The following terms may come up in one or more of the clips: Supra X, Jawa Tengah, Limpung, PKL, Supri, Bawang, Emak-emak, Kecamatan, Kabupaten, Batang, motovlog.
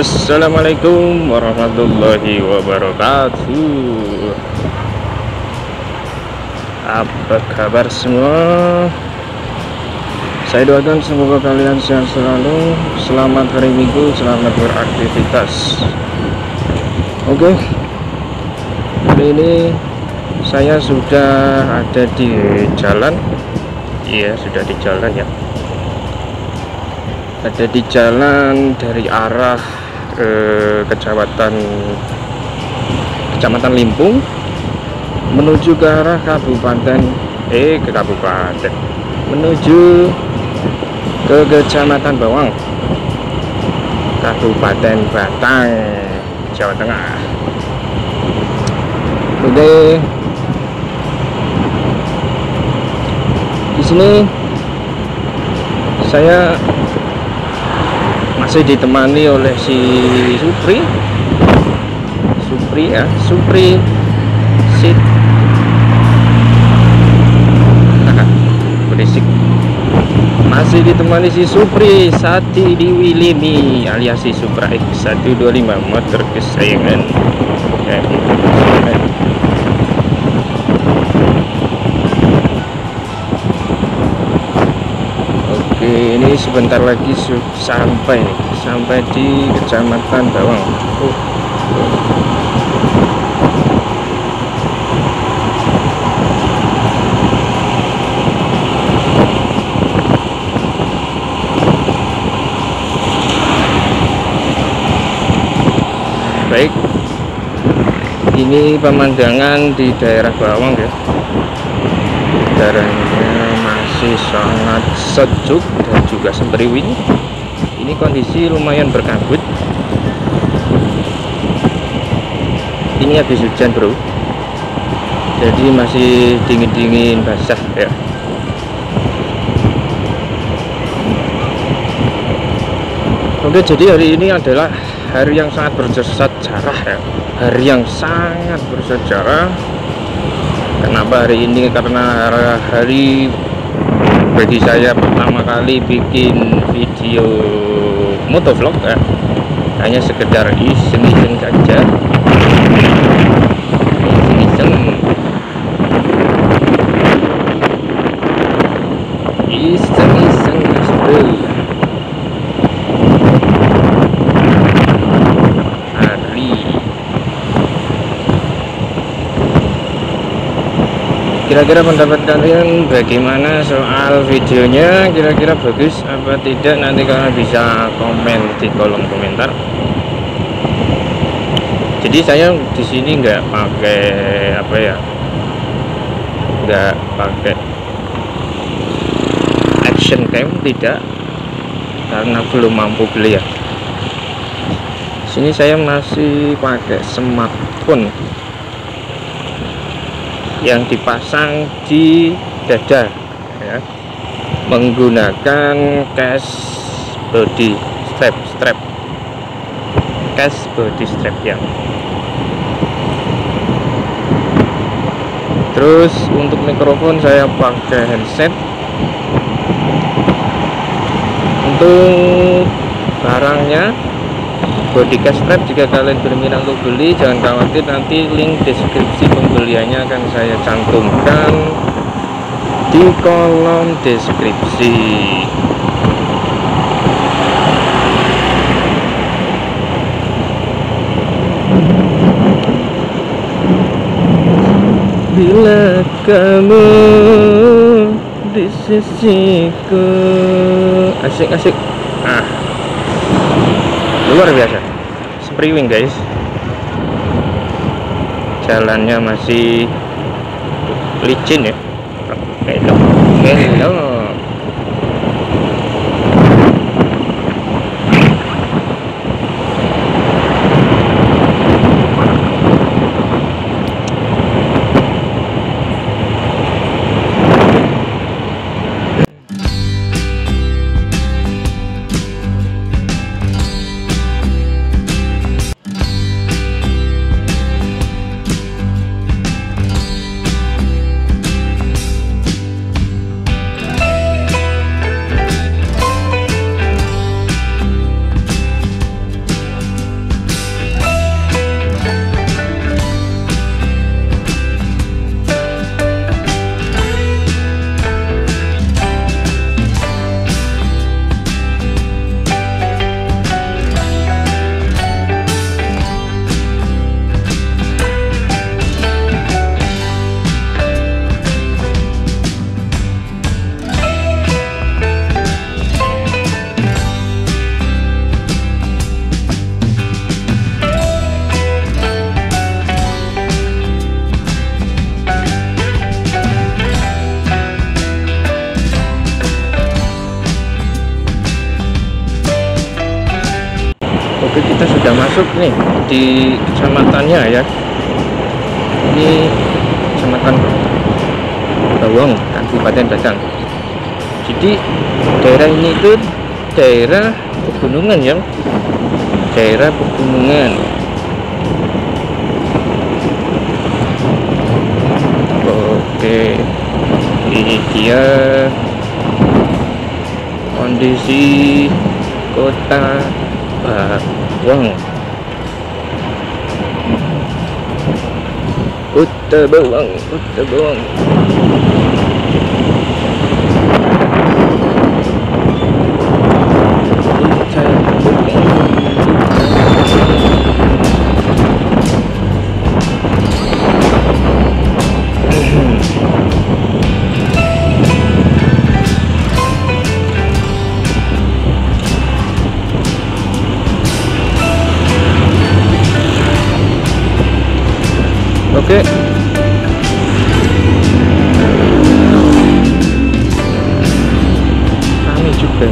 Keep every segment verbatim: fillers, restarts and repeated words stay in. Assalamualaikum warahmatullahi wabarakatuh. Apa kabar semua? Saya doakan semoga kalian sehat selalu. Selamat hari Minggu, selamat beraktivitas. Oke, hari ini saya sudah ada di jalan. Iya, sudah di jalan ya. Ada di jalan dari arah eh, Kecamatan Kecamatan Limpung menuju ke arah Kabupaten eh ke Kabupaten menuju ke Kecamatan Bawang, Kabupaten Batang, Jawa Tengah. Oke, di sini saya masih ditemani oleh si Supri, Supri ya, Supri, sit, berisik. Masih ditemani si Supri Sati Diwilimi alias si Supra X seratus dua puluh lima motor kesayangan. Ya, ini sebentar lagi sampai sampai di Kecamatan Bawang. Oh. Baik, ini pemandangan di daerah Bawang ya. Daerahnya masih sangat sejuk dan juga sempriwing. Ini kondisi lumayan berkabut. Ini habis hujan bro, jadi masih dingin-dingin, basah ya. Oke, jadi hari ini adalah hari yang sangat bersejarah ya. Hari yang sangat bersejarah. Kenapa hari ini? Karena hari bagi saya pertama kali bikin video motovlog ya. Hanya sekedar iseng-iseng saja, iseng-iseng iseng-iseng mas bro. Hari kira-kira pendapat kalian bagaimana soal videonya, kira-kira bagus apa tidak? Nanti kalian bisa komen di kolom komentar. Jadi saya di sini nggak pakai apa ya, nggak pakai action cam, tidak, karena belum mampu beli ya. Sini saya masih pakai smartphone yang dipasang di dada ya, menggunakan case body strap strap case body strap ya. Terus untuk mikrofon saya pakai handset. Untuk barangnya body case strap, jika kalian berminat untuk beli jangan khawatir, nanti link deskripsi pembeliannya akan saya cantumkan di kolom deskripsi. Bila kamu di sisiku, asik-asik, ah luar biasa. Priwing guys, jalannya masih licin ya, belok belok. kita sudah masuk nih di kecamatannya ya. Ini kecamatan Bawang, Kabupaten Batang. Jadi daerah ini itu daerah pegunungan ya, daerah pegunungan. Oke, ini dia kondisi kota Bawang. Kota Bawang, Kota Bawang. Oke, kami juga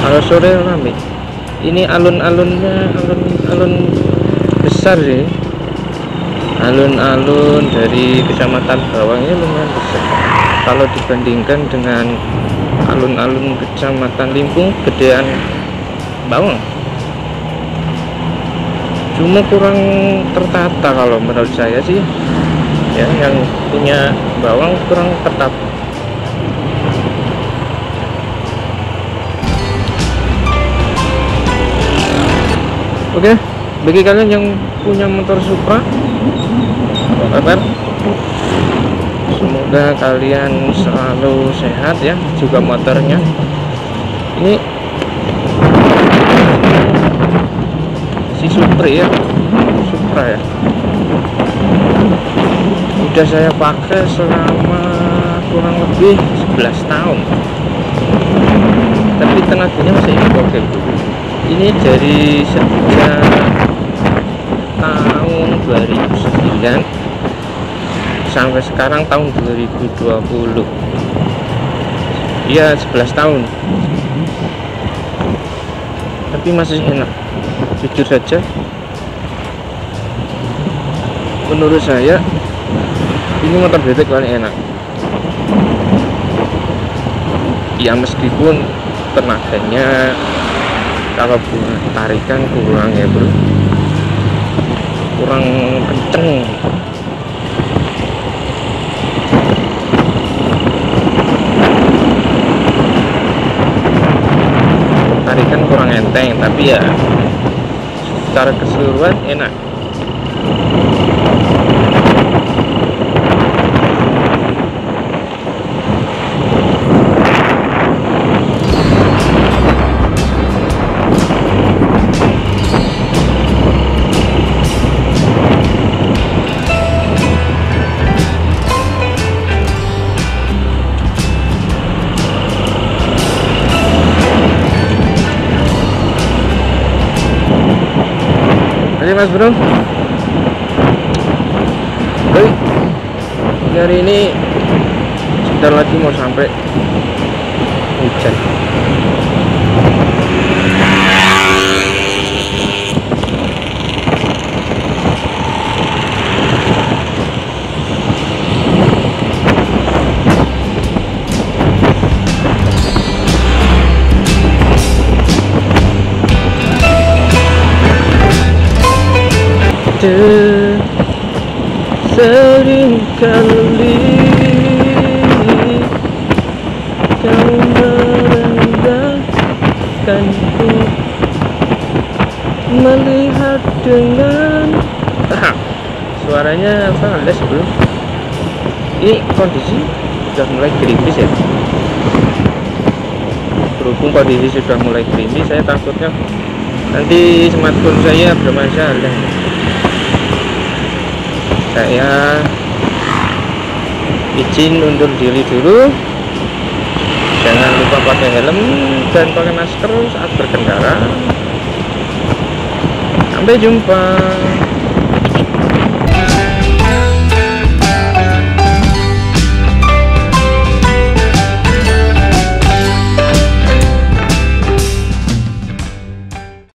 kalau sore ramai. Ini alun-alunnya alun-alun besar sih, alun-alun dari Kecamatan Bawang ini lumayan besar kalau dibandingkan dengan alun-alun Kecamatan Limpung. Gedean Bawang, cuma kurang tertata kalau menurut saya sih ya, yang punya Bawang kurang tetap. Oke, bagi kalian yang punya motor Supra, kabar semoga kalian selalu sehat ya, juga motornya. Ini si Supri ya, Supra ya, udah saya pakai selama kurang lebih sebelas tahun, tapi tenaganya masih oke. Ini dari sejak tahun dua ribu sembilan sampai sekarang tahun dua ribu dua puluh, ya sebelas tahun, tapi masih enak. Jujur saja menurut saya ini motor bebek paling enak ya, meskipun tenaganya kalau buat tarikan kurang ya bro, kurang kenceng. Tarikan kurang enteng, tapi ya secara keseluruhan enak. Mas bro, hey, hari ini sebentar lagi mau sampai hujan. Sering kali kau merendahkanku, melihat dengan ah, suaranya apa les bro. Ini kondisi sudah mulai gerimis ya, berhubung kondisi sudah mulai gerimis, saya takutnya nanti smartphone saya bermasalah. Saya izin undur diri dulu, jangan lupa pakai helm dan pakai masker saat berkendara. Sampai jumpa.